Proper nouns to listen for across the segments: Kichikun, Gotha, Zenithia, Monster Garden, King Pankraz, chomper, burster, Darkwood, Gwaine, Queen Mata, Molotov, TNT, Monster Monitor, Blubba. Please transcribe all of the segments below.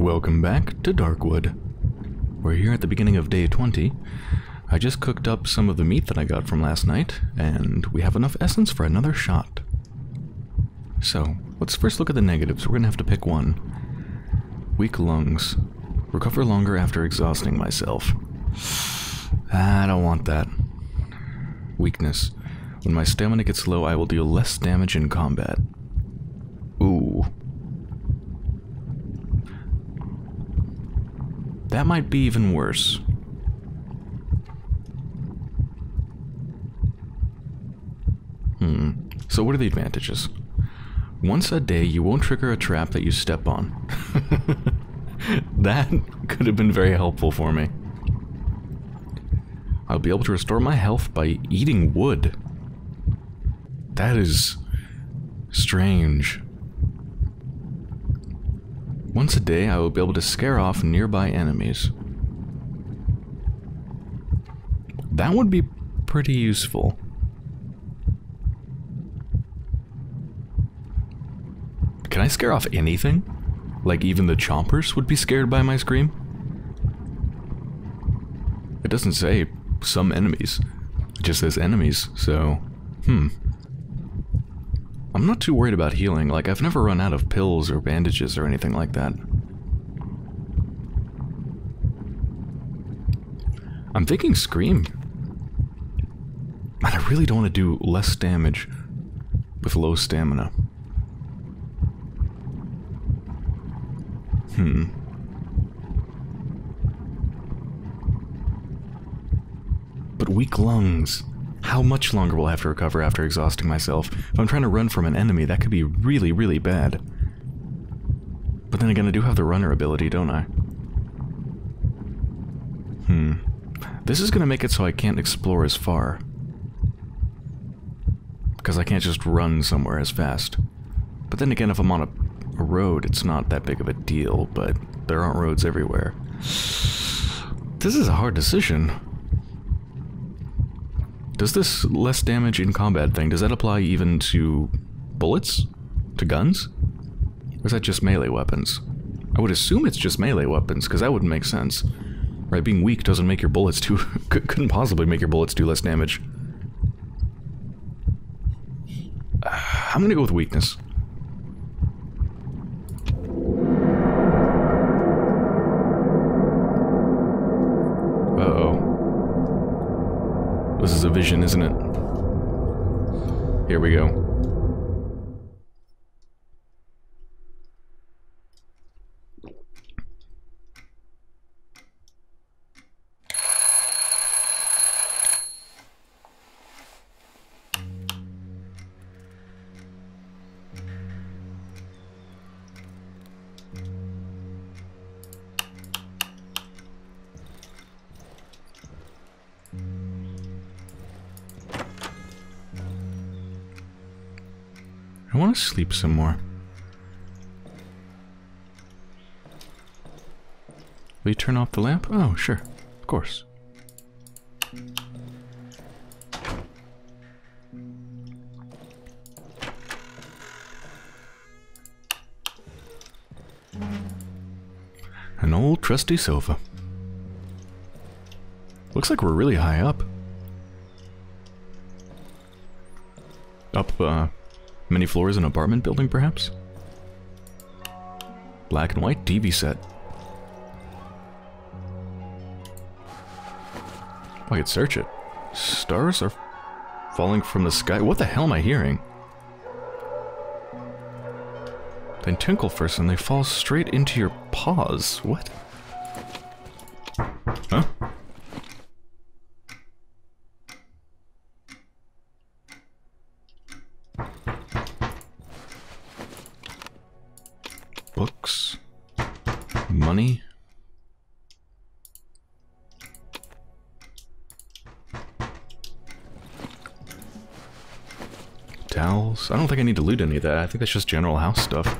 Welcome back to Darkwood. We're here at the beginning of day 20. I just cooked up some of the meat that I got from last night, and we have enough essence for another shot. So, let's first look at the negatives. We're gonna have to pick one. Weak lungs. Recover longer after exhausting myself. I don't want that. Weakness. When my stamina gets low, I will deal less damage in combat. Ooh. That might be even worse. So what are the advantages? Once a day, you won't trigger a trap that you step on. That could have been very helpful for me. I'll be able to restore my health by eating wood. That is strange. Once a day, I will be able to scare off nearby enemies. That would be pretty useful. Can I scare off anything? Like even the chompers would be scared by my scream? It doesn't say some enemies. It just says enemies, so... I'm not too worried about healing. Like, I've never run out of pills or bandages or anything like that. I'm thinking scream. Man, I really don't want to do less damage with low stamina. But weak lungs. How much longer will I have to recover after exhausting myself? If I'm trying to run from an enemy, that could be really, really bad. But then again, I do have the runner ability, don't I? This is going to make it so I can't explore as far. Because I can't just run somewhere as fast. But then again, if I'm on a road, it's not that big of a deal, but there aren't roads everywhere. This is a hard decision. Does this less damage in combat thing, does that apply even to bullets? To guns? Or is that just melee weapons? I would assume it's just melee weapons, because that wouldn't make sense. Right, being weak doesn't make your bullets do... couldn't possibly make your bullets do less damage. I'm gonna go with weakness. This is a vision, isn't it? Here we go. I want to sleep some more. Will you turn off the lamp? Oh, sure. Of course. An old trusty sofa. Looks like we're really high up. Many floors in an apartment building, perhaps? Black and white TV set. Oh, I could search it. Stars are falling from the sky. What the hell am I hearing? They tinkle first and they fall straight into your paws. What? Huh? Books, money. Towels. I don't think I need to loot any of that. I think that's just general house stuff.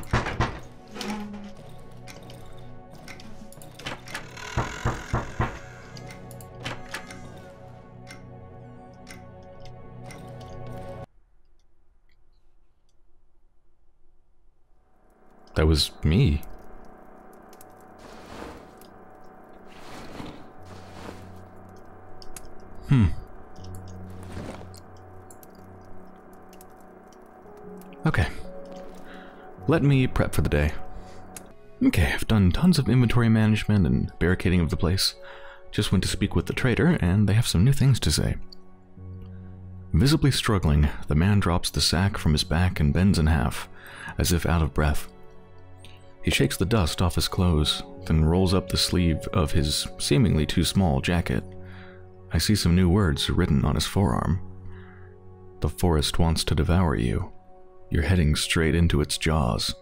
That was me. Okay. Let me prep for the day. Okay, I've done tons of inventory management and barricading of the place. Just went to speak with the trader, and they have some new things to say. Visibly struggling, the man drops the sack from his back and bends in half, as if out of breath. He shakes the dust off his clothes, then rolls up the sleeve of his seemingly too small jacket. I see some new words written on his forearm. The forest wants to devour you. You're heading straight into its jaws.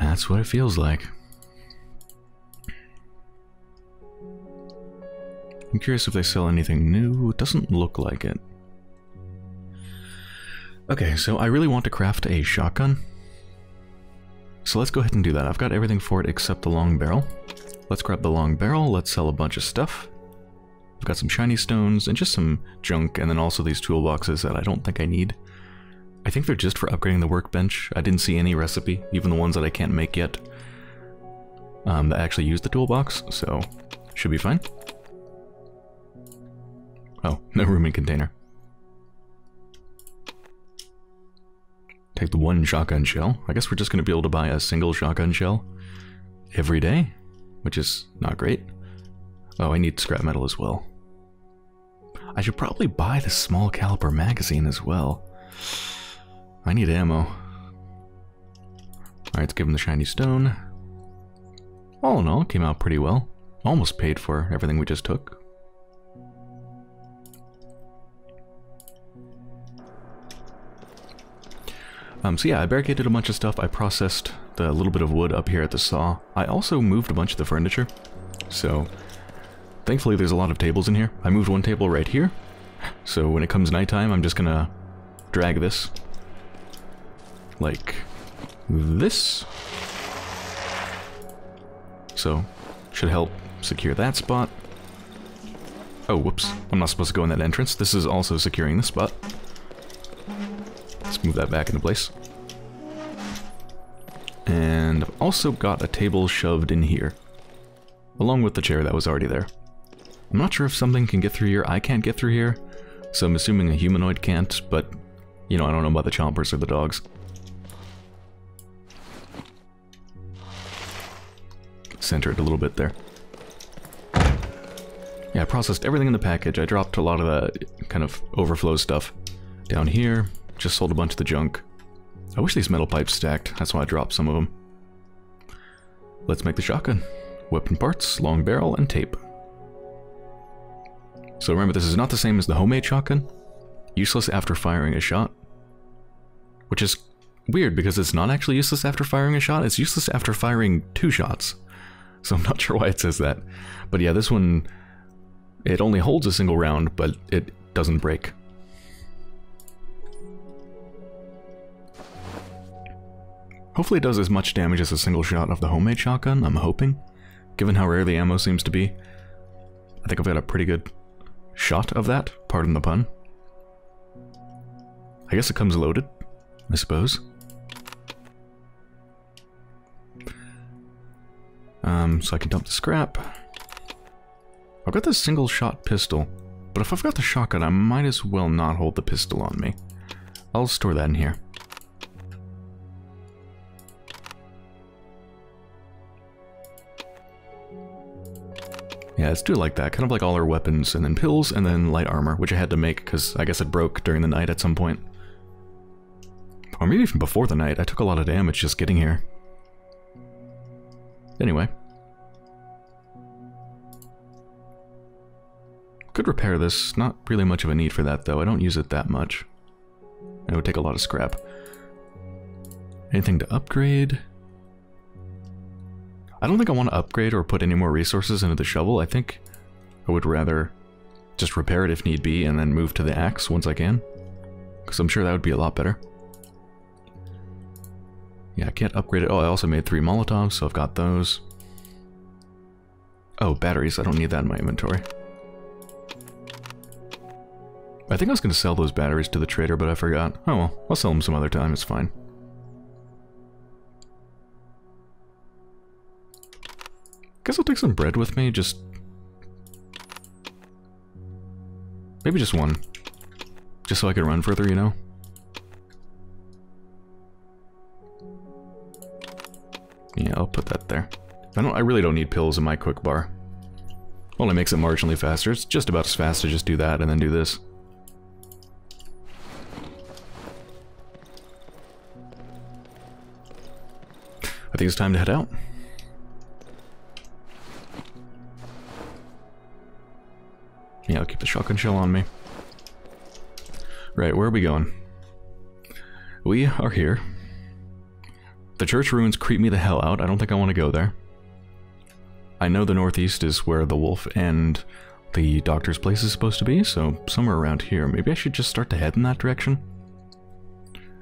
That's what it feels like. I'm curious if they sell anything new. It doesn't look like it. Okay, so I really want to craft a shotgun. So let's go ahead and do that. I've got everything for it except the long barrel. Let's grab the long barrel. Let's sell a bunch of stuff. I've got some shiny stones and just some junk, and then also these toolboxes that I don't think I need. I think they're just for upgrading the workbench. I didn't see any recipe, even the ones that I can't make yet, that actually use the toolbox, so should be fine. Oh, no room in container. Take the one shotgun shell. I guess we're just going to be able to buy a single shotgun shell every day, which is not great. Oh, I need scrap metal as well. I should probably buy the small caliber magazine as well. I need ammo. Alright, let's give him the shiny stone. All in all, it came out pretty well. Almost paid for everything we just took. So yeah, I barricaded a bunch of stuff. I processed the little bit of wood up here at the saw. I also moved a bunch of the furniture. So thankfully there's a lot of tables in here. I moved one table right here. So when it comes nighttime, I'm just gonna drag this like this. So should help secure that spot. Oh, whoops. I'm not supposed to go in that entrance. This is also securing this spot. Let's move that back into place. And I've also got a table shoved in here, along with the chair that was already there. I'm not sure if something can get through here. I can't get through here, so I'm assuming a humanoid can't, but you know, I don't know about the chompers or the dogs. Center it a little bit there. Yeah, I processed everything in the package. I dropped a lot of the kind of overflow stuff down here. Just sold a bunch of the junk. I wish these metal pipes stacked. That's why I dropped some of them. Let's make the shotgun. Weapon parts, long barrel, and tape. So remember, this is not the same as the homemade shotgun. Useless after firing a shot. Which is weird, because it's not actually useless after firing a shot. It's useless after firing 2 shots. So I'm not sure why it says that. But yeah, this one, it only holds a single round, but it doesn't break. Hopefully it does as much damage as a single shot of the homemade shotgun, I'm hoping. Given how rare the ammo seems to be, I think I've got a pretty good shot of that, pardon the pun. I guess it comes loaded, I suppose. So I can dump the scrap. I've got this single shot pistol, but if I've got the shotgun, I might as well not hold the pistol on me. I'll store that in here. Yeah, let's do it like that, kind of like all our weapons, and then pills, and then light armor, which I had to make because I guess it broke during the night at some point. Or maybe even before the night, I took a lot of damage just getting here. Anyway. Could repair this, not really much of a need for that though, I don't use it that much. And it would take a lot of scrap. Anything to upgrade? I don't think I want to upgrade or put any more resources into the shovel. I think I would rather just repair it if need be and then move to the axe once I can. Because I'm sure that would be a lot better. Yeah, I can't upgrade it. Oh, I also made 3 Molotovs, so I've got those. Oh, batteries. I don't need that in my inventory. I think I was going to sell those batteries to the trader, but I forgot. Oh well, I'll sell them some other time. It's fine. Guess I'll take some bread with me, just... Maybe just one. Just so I can run further, you know? Yeah, I'll put that there. I really don't need pills in my quick bar. Only makes it marginally faster. It's just about as fast to just do that and then do this. I think it's time to head out. Yeah, I'll keep the shotgun shell on me. Right, where are we going? We are here. The church ruins creep me the hell out. I don't think I want to go there. I know the northeast is where the wolf and the doctor's place is supposed to be, so somewhere around here. Maybe I should just start to head in that direction?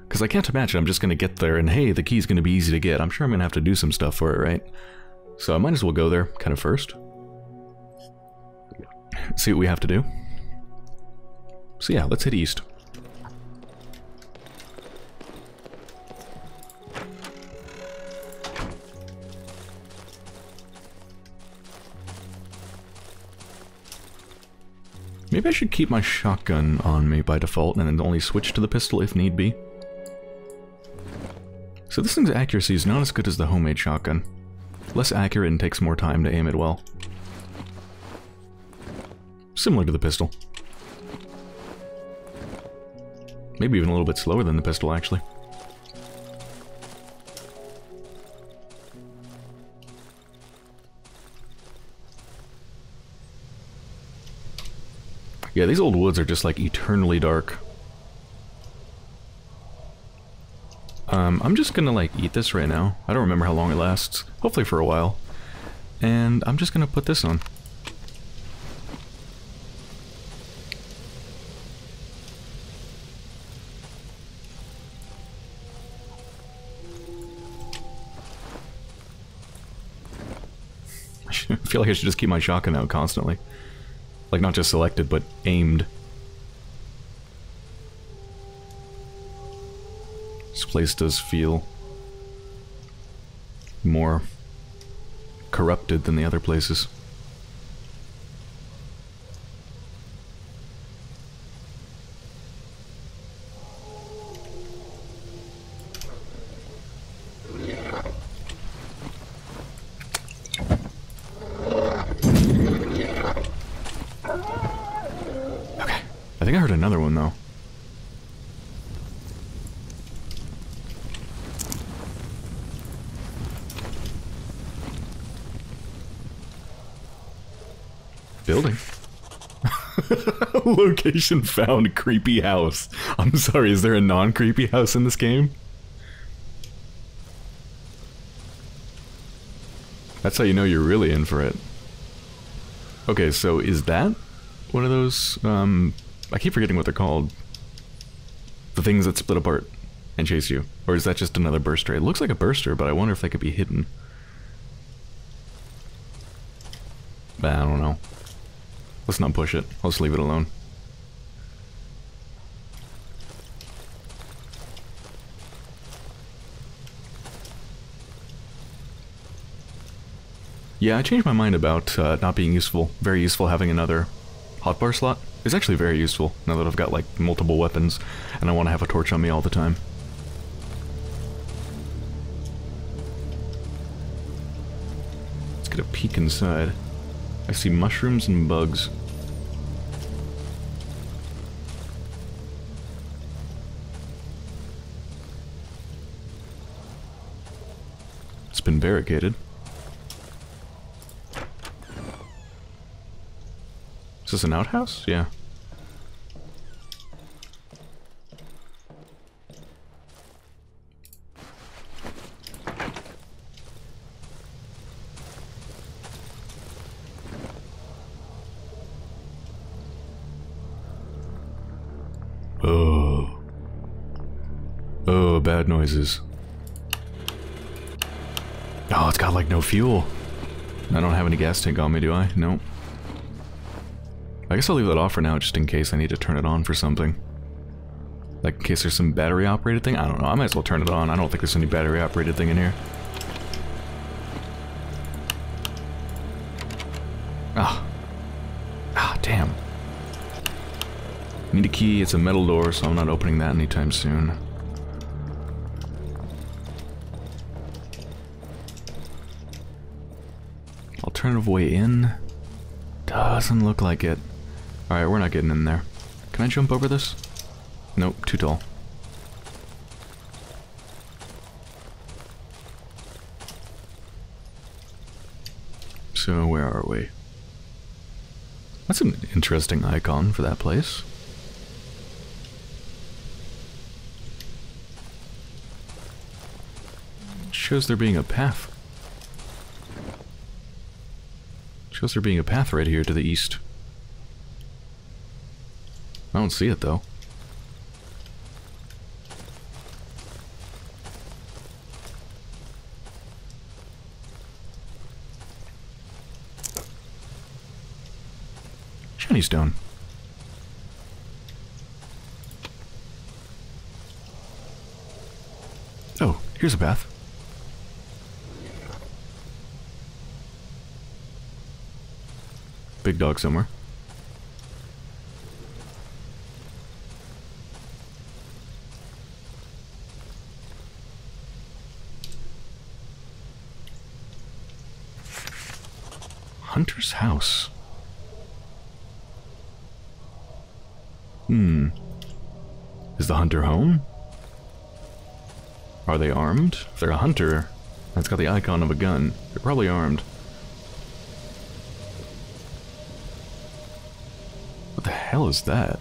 Because I can't imagine I'm just going to get there and, hey, the key's going to be easy to get. I'm sure I'm going to have to do some stuff for it, right? So I might as well go there kind of first. See what we have to do. So yeah, let's head east. Maybe I should keep my shotgun on me by default and then only switch to the pistol if need be. So this thing's accuracy is not as good as the homemade shotgun. Less accurate and takes more time to aim it well. Similar to the pistol. Maybe even a little bit slower than the pistol, actually. Yeah, these old woods are just, like, eternally dark. I'm just gonna, like, eat this right now. I don't remember how long it lasts. Hopefully for a while. And I'm just gonna put this on. I feel like I should just keep my shotgun out constantly. Like, not just selected, but aimed. This place does feel more corrupted than the other places. I think I heard another one, though. Building. Location found. Creepy house. I'm sorry, is there a non-creepy house in this game? That's how you know you're really in for it. Okay, so is that one of those, I keep forgetting what they're called. The things that split apart and chase you. Or is that just another burster? It looks like a burster, but I wonder if they could be hidden. But I don't know. Let's not push it. I'll just leave it alone. Yeah, I changed my mind about not being useful. Very useful having another hotbar slot. It's actually very useful, now that I've got, like, multiple weapons, and I want to have a torch on me all the time. Let's get a peek inside. I see mushrooms and bugs. It's been barricaded. Is this an outhouse? Yeah. Oh. Oh, bad noises. Oh, it's got like no fuel. I don't have any gas tank on me, do I? Nope. I guess I'll leave that off for now, just in case I need to turn it on for something. Like, in case there's some battery-operated thing? I don't know, I might as well turn it on. I don't think there's any battery-operated thing in here. Need a key. It's a metal door, so I'm not opening that anytime soon. Alternative way in? Doesn't look like it. Alright, we're not getting in there. Can I jump over this? Nope, too tall. So where are we? That's an interesting icon for that place. It shows there being a path. It shows there being a path right here to the east. I don't see it though. Shiny stone. Oh, here's a path. Big dog somewhere. Hunter's house. Hmm. Is the hunter home? Are they armed? If they're a hunter, that's got the icon of a gun. They're probably armed. What the hell is that?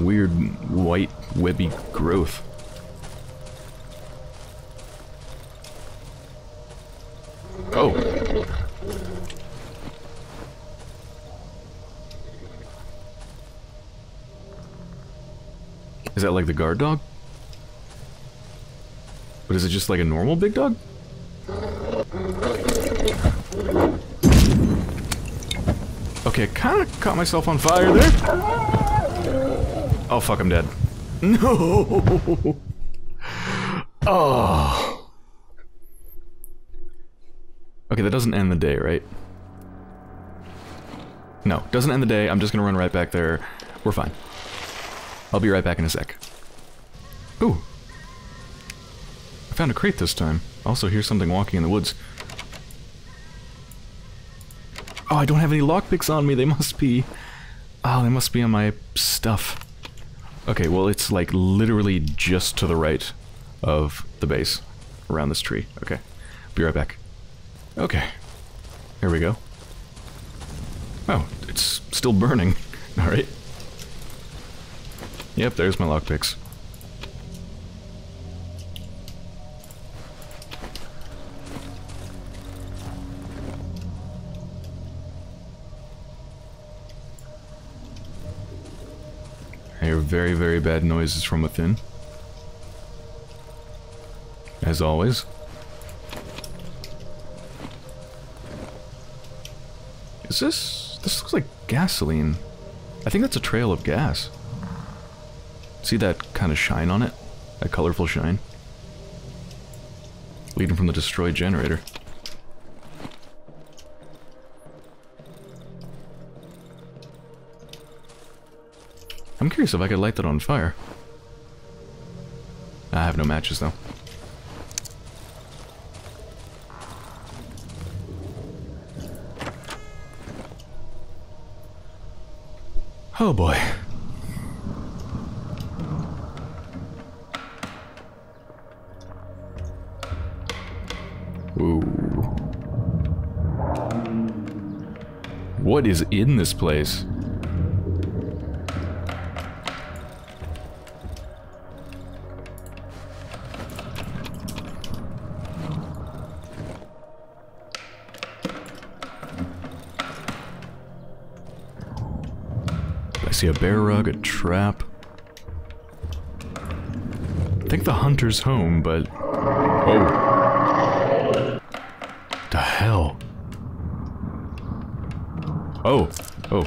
Weird white webby growth. Oh! Is that like the guard dog? But is it just like a normal big dog? Okay, I kind of caught myself on fire there. Oh fuck, I'm dead. No! Oh. Okay, that doesn't end the day, right? No, doesn't end the day. I'm just gonna run right back there. We're fine. I'll be right back in a sec. Ooh! I found a crate this time. Also hear something walking in the woods. Oh, I don't have any lockpicks on me, they must be... Oh, they must be on my stuff. Okay, well it's like literally just to the right of the base. Around this tree. Okay. Be right back. Okay. Here we go. Oh, it's still burning. Alright. Yep, there's my lockpicks. I hear very, very bad noises from within. As always. Is this... This looks like gasoline. I think that's a trail of gas. See that kind of shine on it? That colorful shine? Leading from the destroyed generator. I'm curious if I could light that on fire. I have no matches though. Oh boy. Ooh. What is in this place? I see a bear rug, a trap. I think the hunter's home, but... Oh. The hell? Oh! Oh.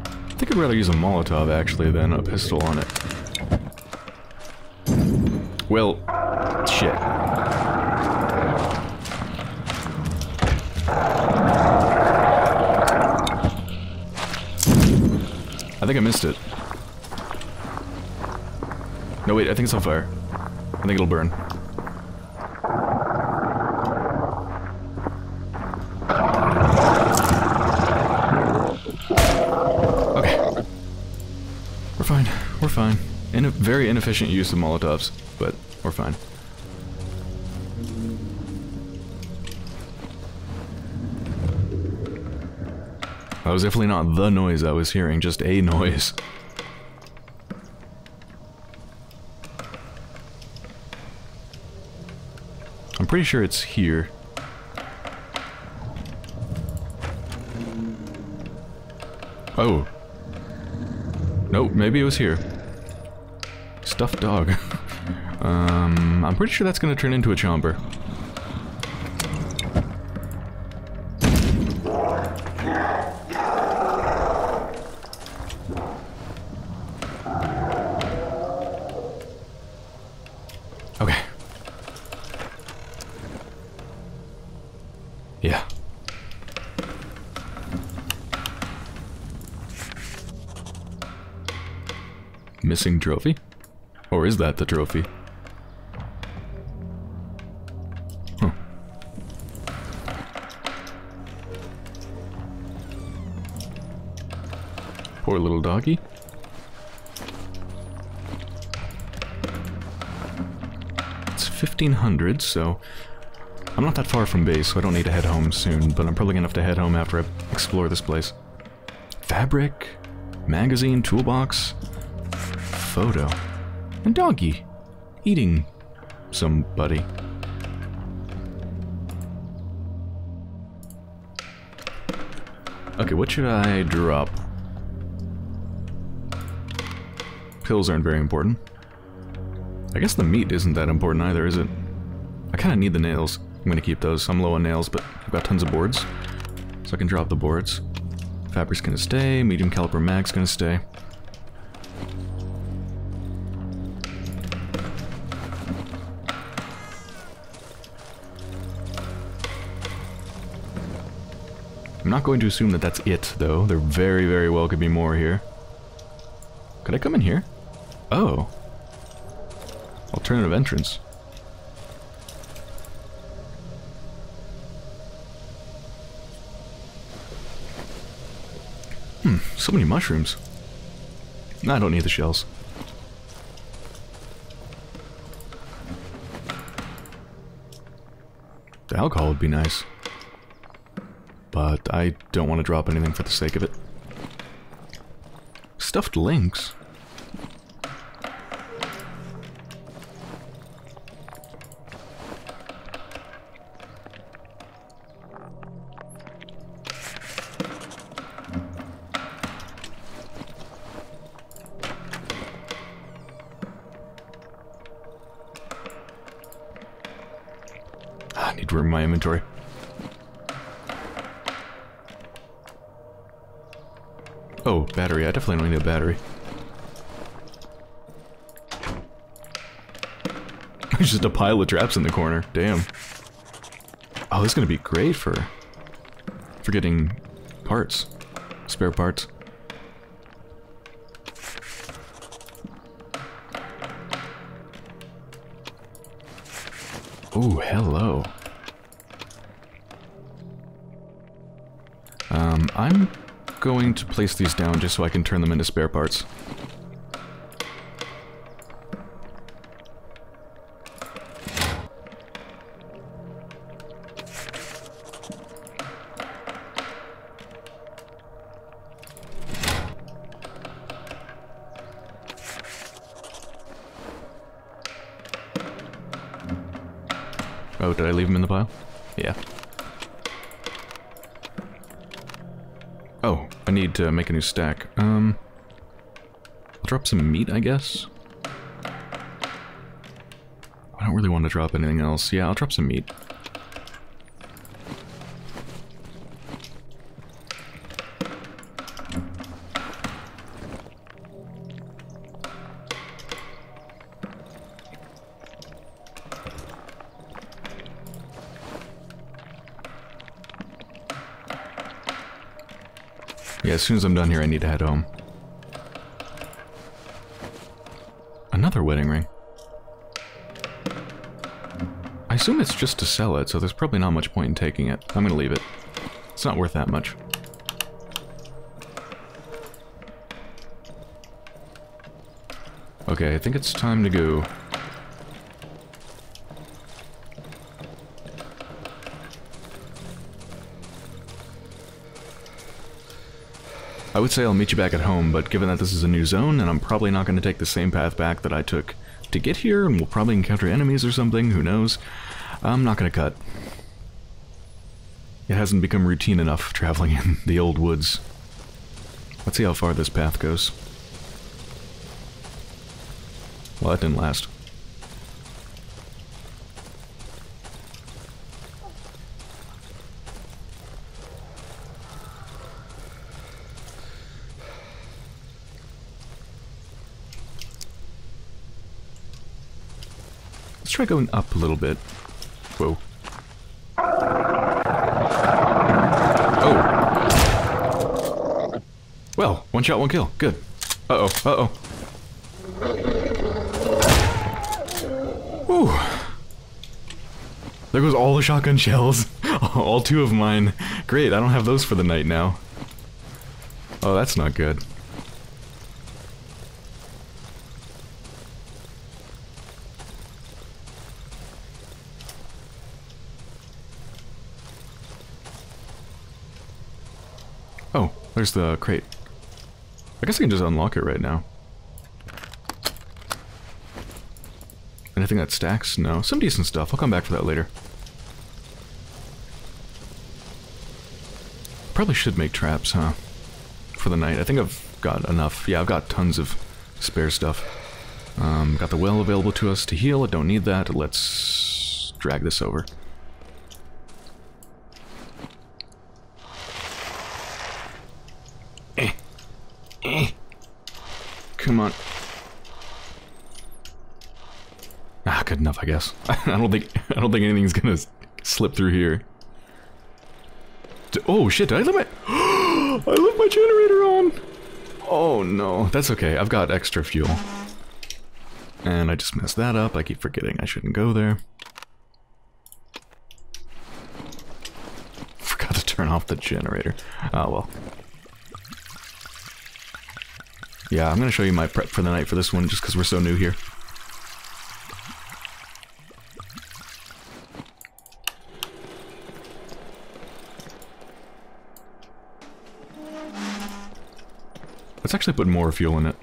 I think I'd rather use a Molotov, actually, than a pistol on it. Well... shit. I think I missed it. No, wait, I think it's on fire. I think it'll burn. Okay. We're fine. We're fine. In a very inefficient use of Molotovs, but we're fine. That was definitely not the noise I was hearing, just a noise. I'm pretty sure it's here. Oh. Nope, maybe it was here. Stuffed dog. I'm pretty sure that's gonna turn into a chomper. Okay. Yeah. Missing trophy? Or is that the trophy? Huh. Poor little doggy. It's 1500, so I'm not that far from base, so I don't need to head home soon, but I'm probably gonna have to head home after I explore this place. Fabric, magazine, toolbox, photo. And doggy eating somebody. Okay, what should I drop? Pills aren't very important. I guess the meat isn't that important either, is it? I kind of need the nails. I'm gonna keep those. I'm low on nails, but I've got tons of boards. So I can drop the boards. Fabric's gonna stay. Medium caliber mag's gonna stay. I'm not going to assume that that's it, though. There very, very well could be more here. Could I come in here? Oh. Alternative entrance. Hmm, so many mushrooms. I don't need the shells. The alcohol would be nice. But I don't want to drop anything for the sake of it. Stuffed lynx. I need room in my inventory. Oh, battery. I definitely don't need a battery. There's just a pile of traps in the corner. Damn. Oh, this is gonna be great for getting parts. Spare parts. Oh, hello. I'm going to place these down just so I can turn them into spare parts. Oh, did I leave them in the pile? Yeah. Oh, I need to make a new stack. I'll drop some meat, I guess. I don't really want to drop anything else. Yeah, I'll drop some meat. Yeah, as soon as I'm done here, I need to head home. Another wedding ring. I assume it's just to sell it, so there's probably not much point in taking it. I'm gonna leave it. It's not worth that much. Okay, I think it's time to go. I would say I'll meet you back at home, but given that this is a new zone, and I'm probably not going to take the same path back that I took to get here, and we'll probably encounter enemies or something, who knows, I'm not going to cut. It hasn't become routine enough traveling in the old woods. Let's see how far this path goes. Well, that didn't last. Let's try going up a little bit. Whoa. Oh. Well, one shot, one kill. Good. Uh-oh, uh-oh. Woo. There goes all the shotgun shells. All two of mine. Great, I don't have those for the night now. Oh, that's not good. Oh, there's the crate. I guess I can just unlock it right now. Anything that stacks? No. Some decent stuff. I'll come back for that later. Probably should make traps, huh? For the night. I think I've got enough. Yeah, I've got tons of spare stuff. Got the well available to us to heal. I don't need that. Let's drag this over. Come on. Ah, good enough, I guess. I don't think anything's gonna slip through here. Oh shit! Did I leave my generator on. Oh no, that's okay. I've got extra fuel. And I just messed that up. I keep forgetting I shouldn't go there. Forgot to turn off the generator. Oh well. Yeah, I'm gonna show you my prep for the night for this one, just because we're so new here. Let's actually put more fuel in it.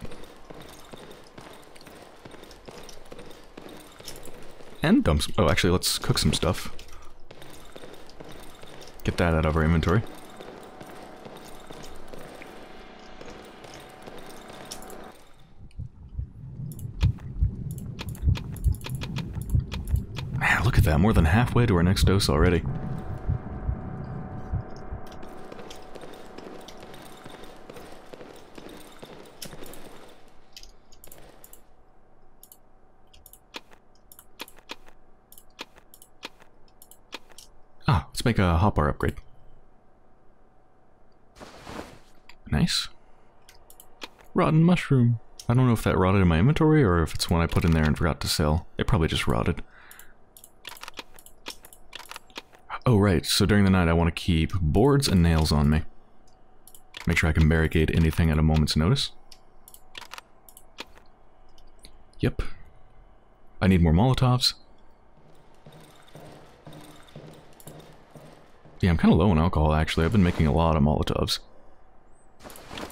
And dump some... Oh, actually, let's cook some stuff. Get that out of our inventory. That more than halfway to our next dose already. Ah, let's make a hot bar upgrade. Nice. Rotten mushroom. I don't know if that rotted in my inventory or if it's one I put in there and forgot to sell. It probably just rotted. Oh, right, so during the night I want to keep boards and nails on me. Make sure I can barricade anything at a moment's notice. Yep. I need more Molotovs. Yeah, I'm kind of low on alcohol, actually. I've been making a lot of Molotovs. I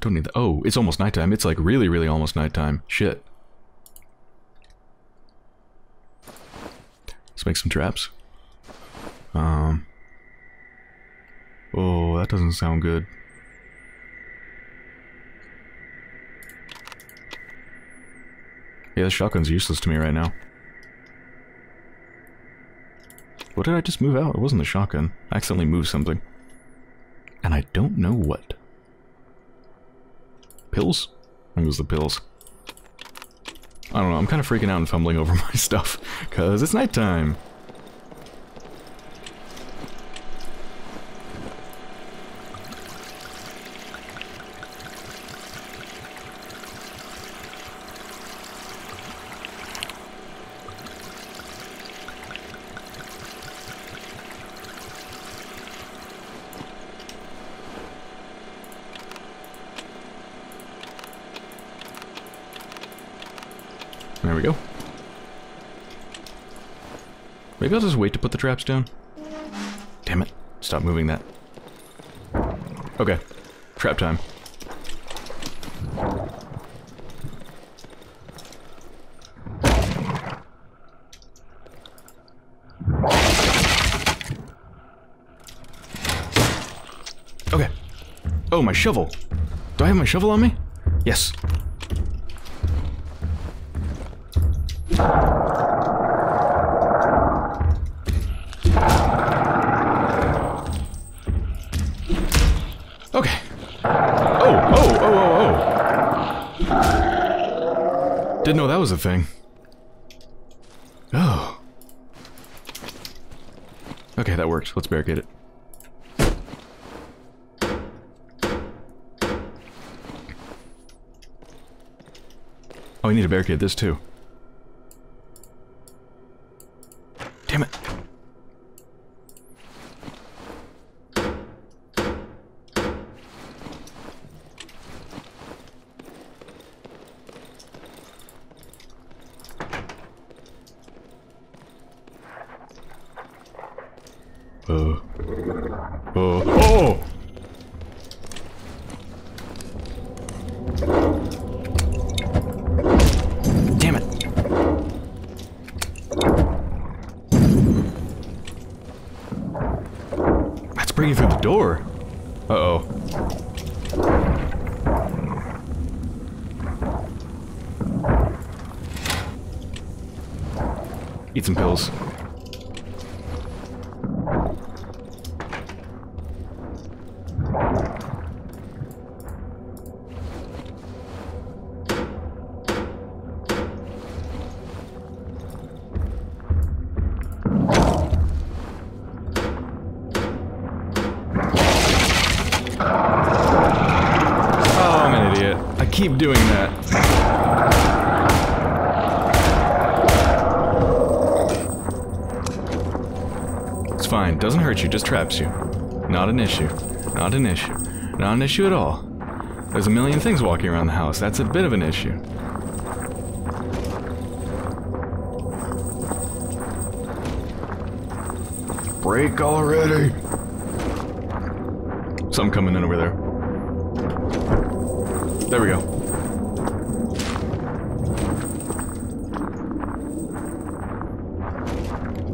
don't need the... Oh, it's almost nighttime. It's like really, really almost nighttime. Shit. Let's make some traps. Oh, that doesn't sound good. Yeah, the shotgun's useless to me right now. What did I just move out? It wasn't the shotgun. I accidentally moved something. And I don't know what. Pills? I think it was the pills. I don't know, I'm kind of freaking out and fumbling over my stuff, because it's nighttime. There we go. Maybe I'll just wait to put the traps down. Damn it. Stop moving that. Okay. Trap time. Okay. Oh, my shovel. Do I have my shovel on me? Yes. Okay. Oh. Didn't know that was a thing. Oh. Okay, that works. Let's barricade it. Oh, we need to barricade this too. Damn it. Oh! Damn it! That's breaking through the door! Uh-oh. Eat some pills. Keep doing that. It's fine. Doesn't hurt you. Just traps you. Not an issue. Not an issue. Not an issue at all. There's a million things walking around the house. That's a bit of an issue. Break already! Something coming in over there. There we go.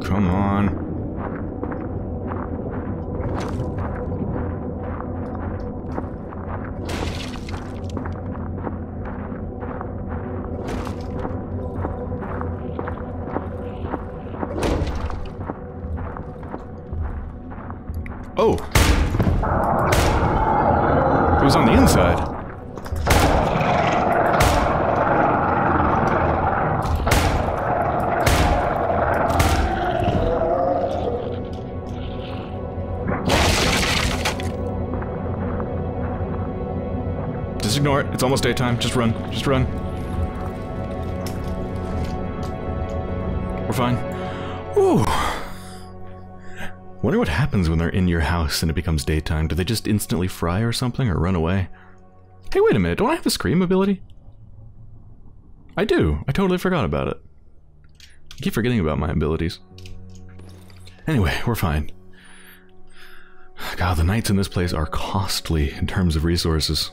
Come on. Oh! It was on the inside. Just ignore it. It's almost daytime. Just run. Just run. We're fine. Ooh. Wonder what happens when they're in your house and it becomes daytime. Do they just instantly fry or something or run away? Hey, wait a minute. Don't I have a scream ability? I do. I totally forgot about it. I keep forgetting about my abilities. Anyway, we're fine. God, the nights in this place are costly in terms of resources.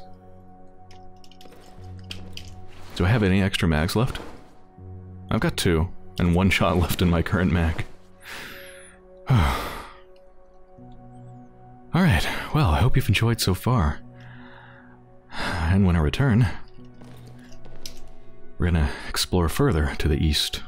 Do I have any extra mags left? I've got 2, and 1 shot left in my current mag. Alright, well, I hope you've enjoyed so far. And when I return, we're gonna explore further to the east.